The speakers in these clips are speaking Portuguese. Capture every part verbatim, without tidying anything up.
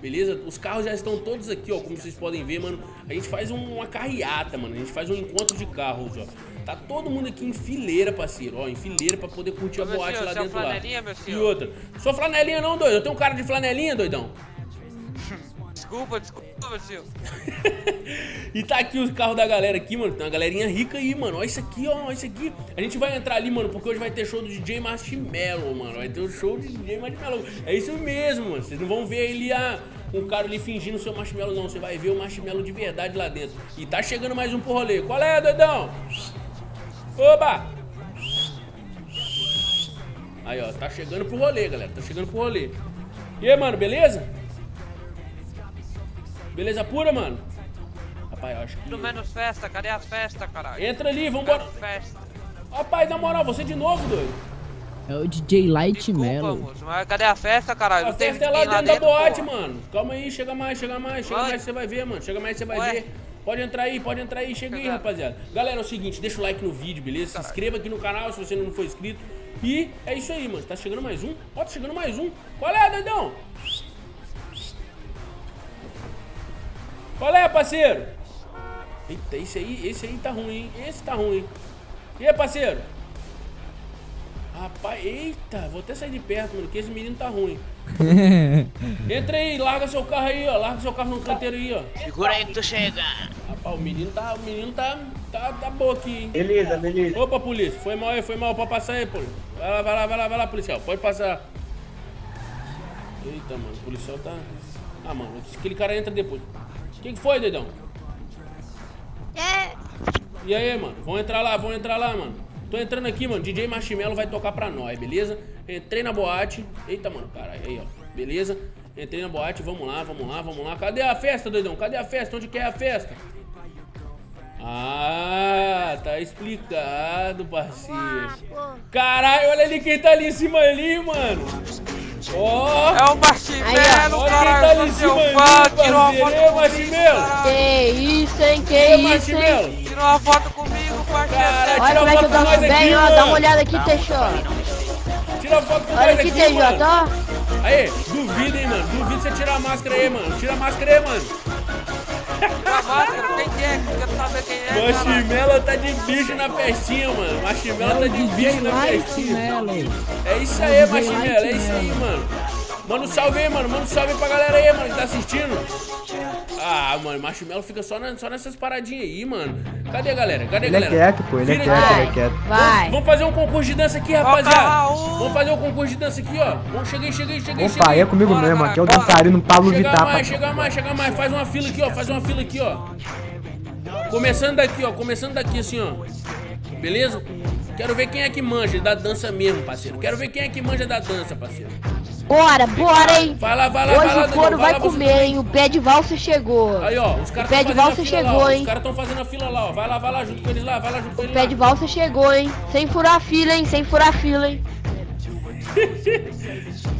Beleza? Os carros já estão todos aqui, ó, como vocês podem ver, mano. A gente faz uma carreata, mano. A gente faz um encontro de carros, ó. Tá todo mundo aqui em fileira, parceiro, ó. Em fileira pra poder curtir a boate lá dentro lá. E outra. Sou flanelinha não, doido. Eu tenho um cara de flanelinha, doidão. Desculpa, desculpa, meu senhor. E tá aqui os carros da galera aqui, mano. Tem uma galerinha rica aí, mano. Olha isso aqui, ó. Olha isso aqui. A gente vai entrar ali, mano, porque hoje vai ter show do D J Marshmello, mano. Vai ter o show do D J Marshmello. É isso mesmo, mano. Vocês não vão ver ele a... um cara ali fingindo seu Marshmello, não. Você vai ver o Marshmello de verdade lá dentro. E tá chegando mais um pro rolê. Qual é, doidão? Oba! Aí, ó. Tá chegando pro rolê, galera. Tá chegando pro rolê. E aí, mano, beleza? Beleza pura, mano? Rapaz, eu acho que... Tudo menos festa, cadê a festa, caralho? Entra ali, vambora. Festa. Rapaz, na moral, você de novo, doido? É o D J Light Mellon. Moço, mas cadê a festa, caralho? A não festa é lá dentro, dentro da boate, porra. Mano. Calma aí, chega mais, chega mais, chega vai. mais, você vai ver, mano. Chega mais, você vai Ué. ver. Pode entrar aí, pode entrar aí, chega aí, rapaziada. Galera, é o seguinte, deixa o like no vídeo, beleza? Caralho. Se inscreva aqui no canal se você não for inscrito. E é isso aí, mano. Tá chegando mais um? Ó, tá chegando mais um. Qual é, doidão? Qual é, parceiro? Eita, esse aí, esse aí tá ruim, hein? Esse tá ruim. E aí, parceiro? Rapaz, eita, vou até sair de perto, mano, que esse menino tá ruim. Entra aí, larga seu carro aí, ó. Larga seu carro no canteiro aí, ó. Segura aí que tu chega. Rapaz, o menino tá, o menino tá, tá, tá bom aqui, hein? Beleza, beleza. Opa, polícia, foi mal aí, foi mal, pode passar aí, polícia. Vai lá, vai lá, vai lá, vai lá, policial, pode passar. Eita, mano, o policial tá... Ah, mano, aquele cara entra depois. O que, que foi, doidão? É. E aí, mano? Vão entrar lá, vão entrar lá, mano. Tô entrando aqui, mano. D J Marshmello vai tocar pra nós, beleza? Entrei na boate. Eita, mano, caralho. Aí, ó. Beleza? Entrei na boate. Vamos lá, vamos lá, vamos lá. Cadê a festa, doidão? Cadê a festa? Onde que é a festa? Ah, tá explicado, parceiro. Caralho, olha ali quem tá ali em cima ali, mano. Oh. É o Marshmello, caralho, seu fã, tirou uma foto comigo, que isso, hein, que é isso, hein. Tirou uma foto comigo, parceiro. Olha como é que eu danço bem, ó, dá uma olhada aqui, T J. Tira a foto com nós aqui, T J, ó. Aí, duvido, hein, mano, duvido você tirar a máscara aí, mano, tira a máscara aí, mano. Tira a máscara, quem é, quero saber quem é. Marshmello tá de bicho na festinha, mano, Marshmello tá de bicho na festinha. É isso aí, Marshmello, é isso aí, mano. Manda um salve aí, mano. Manda um salve pra galera aí, mano, que tá assistindo. Ah, mano, Marshmello fica só, na, só nessas paradinhas aí, mano. Cadê a galera? Cadê a galera? Ele é quieto, pô. Ele é quieto, ele é quieto. Vai. Vamos fazer um concurso de dança aqui, rapaziada. Vamos fazer um concurso de dança aqui, ó. Vamos, cheguei, cheguei, cheguei. Opa, é comigo mesmo. Aqui é o dançarino Pabllo Vittar. Chega mais, chega mais, chega mais. Faz uma fila aqui, ó. Faz uma fila aqui, ó. Começando daqui, ó. Começando daqui, assim, ó. Beleza? Quero ver quem é que manja da dança mesmo, parceiro. Quero ver quem é que manja da dança, parceiro. Bora, bora, hein? Vai lá, vai lá, hoje vai lá, o couro vai, vai comer, hein? O pé de valsa chegou. Aí, ó, os caras estão fazendo fila chegou, lá, ó. Hein? Os caras estão fazendo a fila lá, ó. Vai lá, vai lá, junto com eles lá, vai lá, junto com eles lá. O pé de valsa chegou, hein? Sem furar a fila, hein? Sem furar a fila, hein?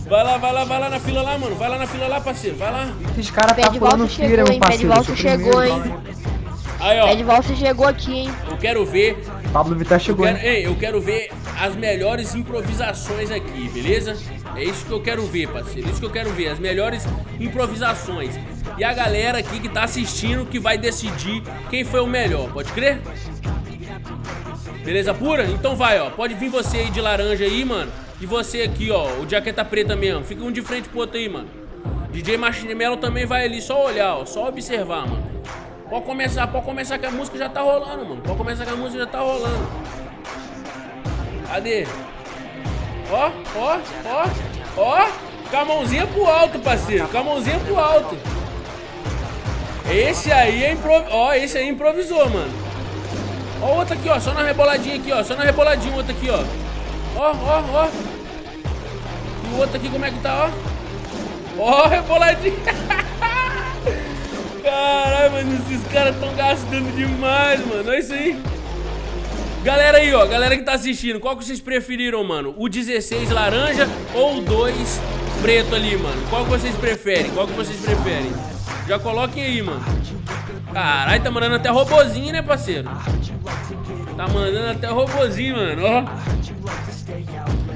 Vai lá, vai lá, vai lá na fila lá, mano. Vai lá na fila lá, parceiro, vai lá. Esses caras tá pulando fila, meu parceiro. O pé de valsa chegou, hein? Aí, ó. O pé de valsa chegou aqui, hein? Eu quero ver... Pabllo Vittar chegou, eu quero, hein? Eu quero ver as melhores improvisações aqui, beleza? É isso que eu quero ver, parceiro. É isso que eu quero ver, as melhores improvisações. E a galera aqui que tá assistindo que vai decidir quem foi o melhor, pode crer? Beleza pura? Então vai, ó. Pode vir você aí de laranja aí, mano. E você aqui, ó, o de jaqueta preta mesmo. Fica um de frente pro outro aí, mano. D J Marshmello também vai ali, só olhar, ó. Só observar, mano. Pode começar, pode começar que a música já tá rolando, mano. Pode começar que a música já tá rolando. Cadê? Ó, ó, ó, ó. Com a mãozinha pro alto, parceiro. Com a mãozinha pro alto. Esse aí é improviso. Ó, esse aí improvisou, mano. Ó, outro aqui, ó. Só na reboladinha aqui, ó. Só na reboladinha, outro aqui, ó. Ó, ó, ó. E o outro aqui, como é que tá, ó? Ó, oh, reboladinho. Caralho, mano, esses caras estão gastando demais, mano. É isso aí. Galera aí, ó, galera que tá assistindo, qual que vocês preferiram, mano? O dezesseis laranja ou o dois preto ali, mano? Qual que vocês preferem? Qual que vocês preferem? Já coloquem aí, mano. Caralho, tá mandando até robozinho, né, parceiro? Tá mandando até robozinho, mano, ó.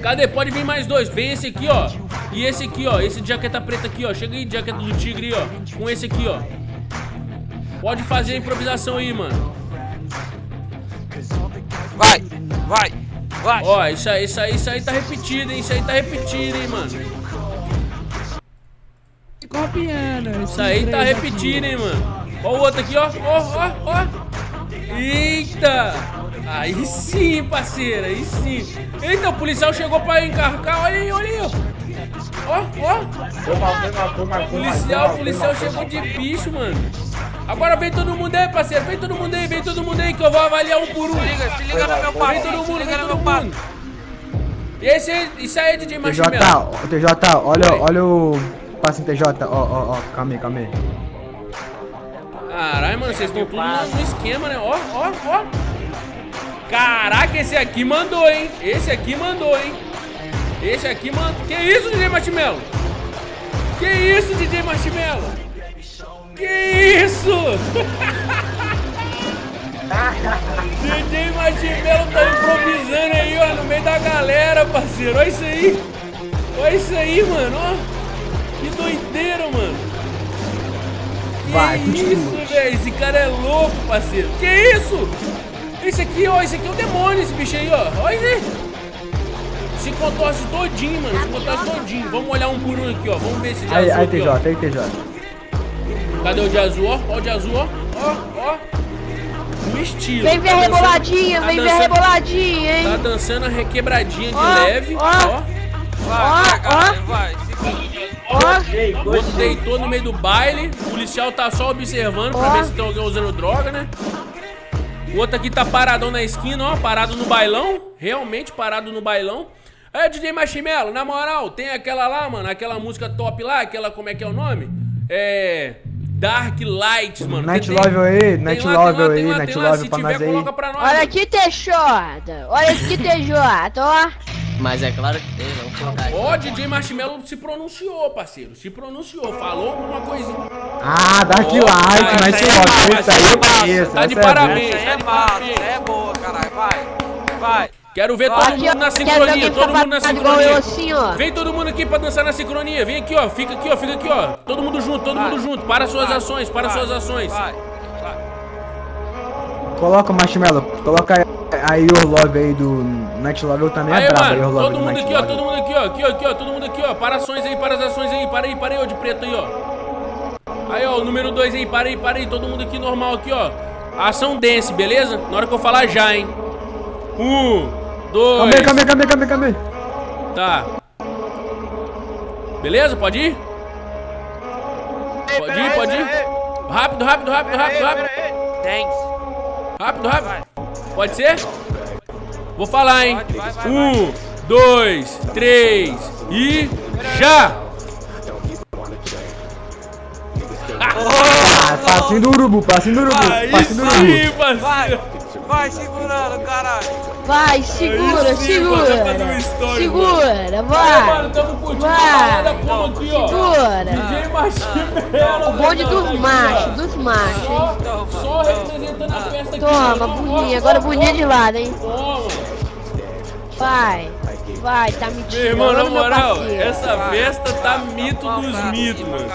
Cadê? Pode vir mais dois. Vem esse aqui, ó. E esse aqui, ó. Esse de jaqueta preta aqui, ó. Chega aí, jaqueta do tigre, ó. Com esse aqui, ó. Pode fazer a improvisação aí, mano. Vai, vai, vai. Ó, isso aí, isso aí, isso aí tá repetido, hein? Isso aí tá repetido, hein, mano? Copiando. Isso aí tá repetido, hein, mano? Ó o outro aqui, ó. Ó, ó, ó. Eita. Aí sim, parceiro, aí sim. Eita, o policial chegou pra encarcar. Olha aí, olha aí, ó. Ó, ó. O policial, o policial chegou de bicho, mano. Agora vem todo mundo aí, parceiro. Vem todo mundo aí, vem todo mundo aí que eu vou avaliar um por um. Se liga, se liga no meu papo. Vem todo mundo, se liga vem todo mundo. Papo. E esse aí, isso aí é D J Marshmello. T J, olha, olha o passe em T J. Ó, ó, ó. Calma aí, calma aí. Caralho, mano, vocês estão tudo no esquema, né? Ó, ó, ó. Caraca, esse aqui mandou, hein? Esse aqui mandou, hein? Esse aqui mandou. Que isso, D J Marshmello? Que isso, D J Marshmello? Que isso? D J Marshmello tá improvisando aí, ó, no meio da galera, parceiro. Olha isso aí. Olha isso aí, mano. Ó. Que doideira, mano. Que vai, isso, velho. Esse cara é louco, parceiro. Que isso? Esse aqui, ó. Esse aqui é o demônio, esse bicho aí, ó. Olha isso aí. Se contorce todinho, mano. Se contorce todinho. Vamos olhar um por um aqui, ó. Vamos ver se já azul aqui, ó. Aí, T J. Cadê o de azul, ó? Ó o de azul, ó. Ó, ó. No estilo. Vem ver tá a reboladinha, tá vem dançando, ver a reboladinha, hein? Tá dançando a requebradinha de ó, leve. Ó, ó. Vai, ó, ó. Vai, ó. O outro deitou no meio do baile. O policial tá só observando ó. Pra ver se tem alguém usando droga, né? O outro aqui tá paradão na esquina, ó. Parado no bailão. Realmente parado no bailão. Aí, D J Marshmello, na moral, tem aquela lá, mano. Aquela música top lá. Aquela, como é que é o nome? É... Dark Lights, mano. Night Love aí, Night Love aí, Night Love pra nós aí. Olha aqui, T J. Olha aqui, T J, ó. Mas é claro que tem, vamos colocar aqui. Ó, D J Marshmello se pronunciou, parceiro. Se pronunciou, falou alguma coisinha. Ah, Dark Lights, Night Love. Isso aí, isso aí. Tá de parabéns, é massa. É boa, caralho, vai, vai. Quero ver todo mundo na sincronia, todo mundo na sincronia. Vem todo mundo aqui pra dançar na sincronia. Vem aqui, ó. Fica aqui, ó. Fica aqui, ó. Todo mundo junto, todo mundo junto. Para suas ações, para suas ações. Coloca o Marshmello. Coloca a Your Love aí do Night Love. Eu também é brava. Todo mundo aqui, ó. Todo mundo aqui, ó. Aqui, ó. Aqui, ó. Todo mundo aqui, ó. Para ações aí, para as ações aí. Para aí, para aí, ó. De preto aí, ó. Aí, ó. O número dois aí. Para aí, para aí. Todo mundo aqui, normal aqui, ó. Ação dance, beleza? Na hora que eu falar já, hein. Um, dois... Calma aí, calma aí, calma aí, calma aí, calma aí. Tá. Beleza? Pode ir? Ei, pode ir, aí, pode ir. Aí. Rápido, rápido, rápido, pera rápido, rápido. Aí, thanks. Rápido, rápido. Vai. Pode ser? Vou falar, hein? Pode, vai, vai, um, vai. Dois, três e... Já! Ah, passinho do urubu, passinho do urubu, passinho do urubu. Vai, vai segurando, caralho. Vai, segura, sim, segura. História, segura, mano. Vai. Olha, mano, tamo curtindo vai. Uma não, aqui, ó. Segura. D J Marshmello. O bonde dos machos, dos machos. Só, toma, só representando a festa aqui. Toma, burrinha. Agora burrinha de lado, hein. Toma. Vai. Vai, tá mentindo. Meu irmão, na moral, essa festa tá mito dos mitos, mano.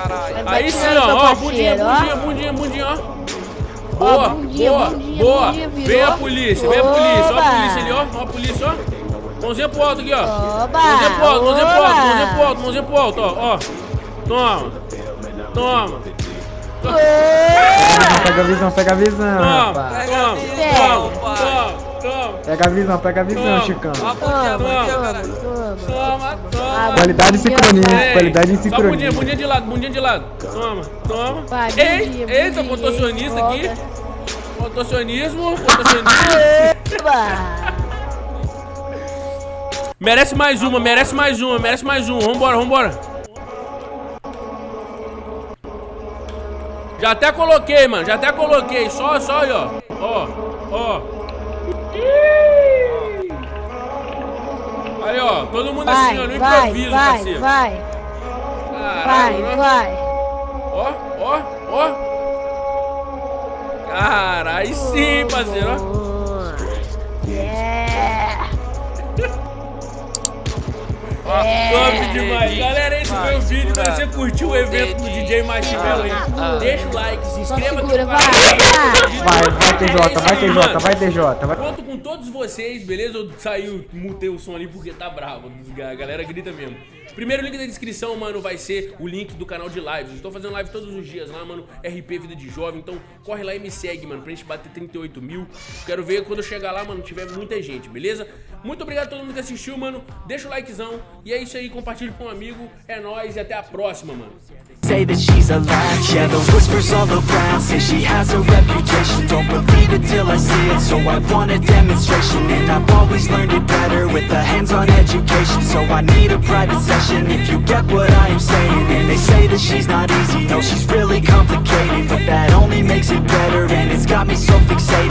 Aí sim, ó, ó, bundinha, bundinha, bundinha, bundinha, ó. Boa, boa, boa. Vem a polícia, vem a polícia. Ó a polícia ali, ó, ó a polícia, ó. Mãozinha pro alto aqui, ó. Mãozinha pro alto, mãozinha pro alto, mãozinha pro alto, mãozinha pro alto, ó, ó. Toma, toma. Pega a visão, pega a visão, rapaz. Toma, toma, toma. Toma. Pega a visão, pega a visão, Chicão. Toma, toma, toma, toma, toma. Qualidade em sincronia, qualidade em sincronia. Só bundinha, bundinha de lado, bundinha de lado. Toma, toma. Vai, ei, bundinha, eita, bundinha, contorcionista aqui. Contorcionismo, contorcionismo. Merece mais uma, merece mais uma, merece mais uma. Vambora, vambora. Já até coloquei, mano. Já até coloquei. Só, só aí, ó. Ó, ó. Aí, ó. Todo mundo vai, assim, ó. No vai, improviso, vai, parceiro. Vai, caralho, vai, né? Vai. Ó, ó, ó. Caralho, sim, parceiro, ó. Yeah. Ó, top demais. Galera, esse foi o vídeo. Se você curtiu o evento do D J Marshmello aí, deixa o like, se inscreva no canal. Vai, vai T J, vai T J, vai T J, vai. Conto com todos vocês, beleza? Eu saí, mutei o som ali porque tá bravo. A galera grita mesmo. Primeiro link da descrição, mano, vai ser o link do canal de lives. Eu estou fazendo live todos os dias lá, mano, R P Vida de Jovem. Então corre lá e me segue, mano, pra gente bater trinta e oito mil. Quero ver quando eu chegar lá, mano, tiver muita gente, beleza? Muito obrigado a todo mundo que assistiu, mano. Deixa o likezão. E é isso aí, compartilha com um amigo. É nóis e até a próxima, mano. Say that she's alive, yeah, the whispers all around. Say she has a reputation, don't believe it till I see it. So I want a demonstration, and I've always learned it better with a hands-on education. So I need a private session, if you get what I am saying. And they say that she's not easy, no, she's really complicated. But that only makes it better, and it's got me so fixated.